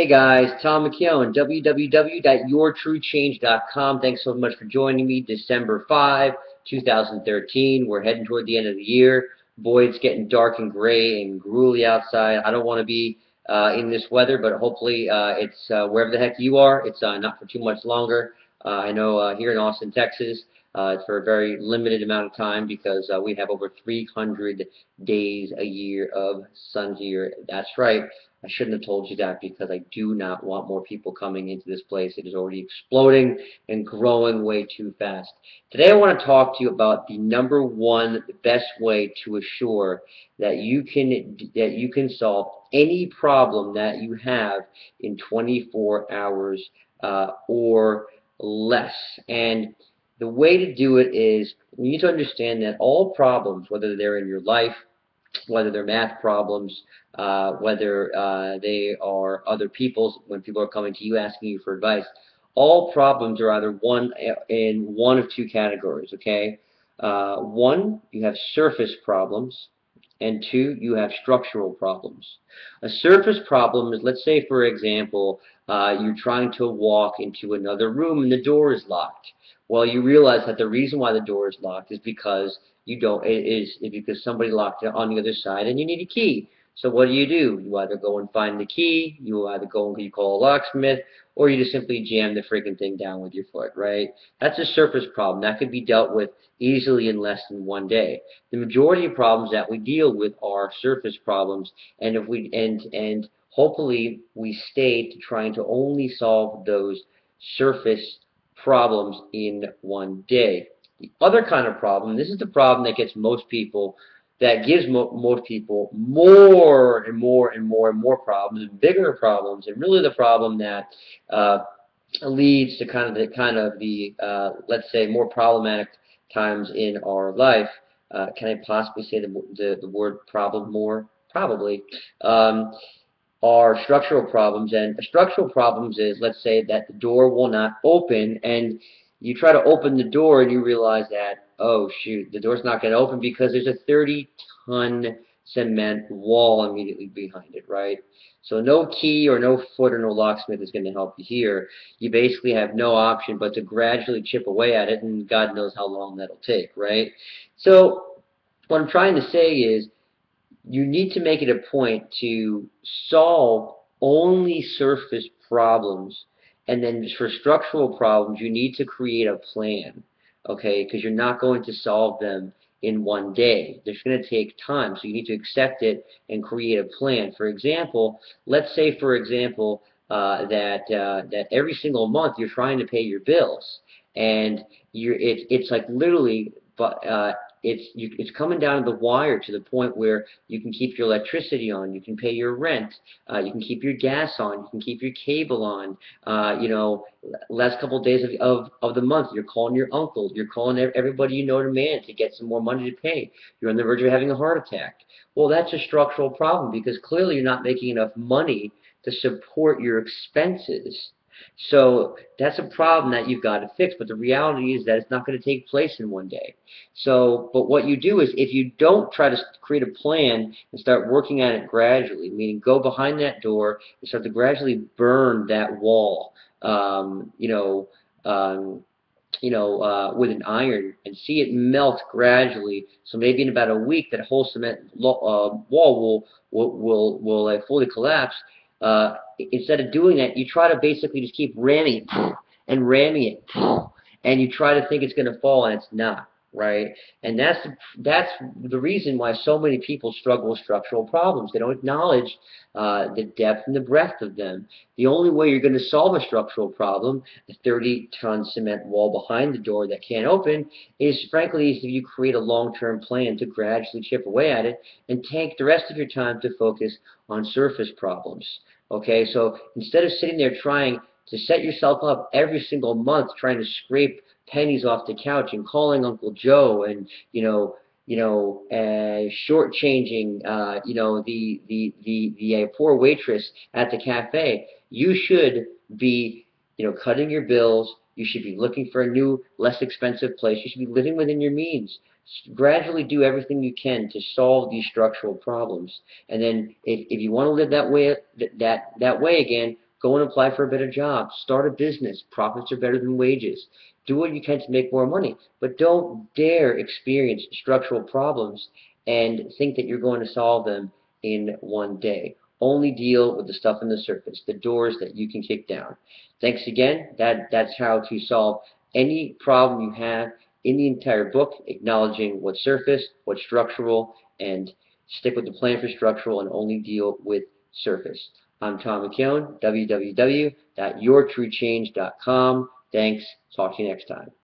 Hey guys, Tom McKeown, www.yourtruechange.com. Thanks so much for joining me. December 5, 2013. We're heading toward the end of the year. Boy, it's getting dark and gray and gruely outside. I don't want to be in this weather, but hopefully it's wherever the heck you are, it's not for too much longer. I know here in Austin, Texas, it's for a very limited amount of time because we have over 300 days a year of sun here. That's right. I shouldn't have told you that because I do not want more people coming into this place. It is already exploding and growing way too fast. Today I want to talk to you about the number one best way to assure that you can solve any problem that you have in 24 hours or less. And the way to do it is you need to understand that all problems, whether they're in your life, whether they're math problems, whether they are other people's, when people are coming to you asking you for advice, all problems are either in one of two categories, okay? One, you have surface problems, and two, you have structural problems. A surface problem is, let's say, for example, you're trying to walk into another room and the door is locked. Well, you realize that the reason why the door is locked is because because somebody locked it on the other side and you need a key. So what do? You either go and find the key, you either go and you call a locksmith, or you just simply jam the freaking thing down with your foot, right? That's a surface problem. That could be dealt with easily in less than one day. The majority of problems that we deal with are surface problems, and if we and hopefully we stay to trying to only solve those surface problems in one day. The other kind of problem, this is the problem that gets most people, that gives most people more and more problems, and bigger problems, and really the problem that leads to kind of the let's say more problematic times in our life. Can I possibly say the word problem more? Probably. Are structural problems, and structural problems is, let's say, that the door will not open, and you try to open the door and you realize that, oh shoot, the door's not going to open because there's a 30-ton cement wall immediately behind it, right? So no key or no foot or no locksmith is going to help you here. You basically have no option but to gradually chip away at it, and God knows how long that'll take, right? So what I'm trying to say is you need to make it a point to solve only surface problems. And then for structural problems, you need to create a plan, okay? Because you're not going to solve them in one day. They're going to take time, so you need to accept it and create a plan. For example, let's say, for example, that every single month you're trying to pay your bills, and it's like literally, but it's coming down to the wire to the point where you can keep your electricity on, you can pay your rent, you can keep your gas on, you can keep your cable on. You know, last couple of days of the month, you're calling your uncle, you're calling everybody you know to manage to get some more money to pay. You're on the verge of having a heart attack. Well, that's a structural problem because clearly you're not making enough money to support your expenses. So that's a problem that you've got to fix, but the reality is that it's not going to take place in one day. So, but what you do is if you don't try to create a plan and start working on it gradually, meaning go behind that door and start to gradually burn that wall, with an iron and see it melt gradually. So maybe in about a week, that whole cement wall will fully collapse. Instead of doing that, you try to basically just keep ramming it and ramming it, and you try to think it's going to fall, and it's not, right? And that's the reason why so many people struggle with structural problems. They don't acknowledge the depth and the breadth of them. The only way you're going to solve a structural problem, the 30-ton cement wall behind the door that can't open, is frankly if you create a long-term plan to gradually chip away at it and take the rest of your time to focus on surface problems. Okay, so instead of sitting there trying to set yourself up every single month trying to scrape pennies off the couch and calling Uncle Joe and shortchanging the poor waitress at the cafe, you should be cutting your bills. You should be looking for a new, less expensive place. You should be living within your means. Gradually do everything you can to solve these structural problems. And then if you want to live that way again, Go and apply for a better job. Start a business. Profits are better than wages. Do what you can to make more money, but don't dare experience structural problems and think that you're going to solve them in one day. Only deal with the stuff on the surface, the doors that you can kick down. Thanks again. That's how to solve any problem you have in the entire book, acknowledging what's surface, what's structural, and stick with the plan for structural and only deal with surface. I'm Tom McKeown, www.yourtruechange.com. Thanks. Talk to you next time.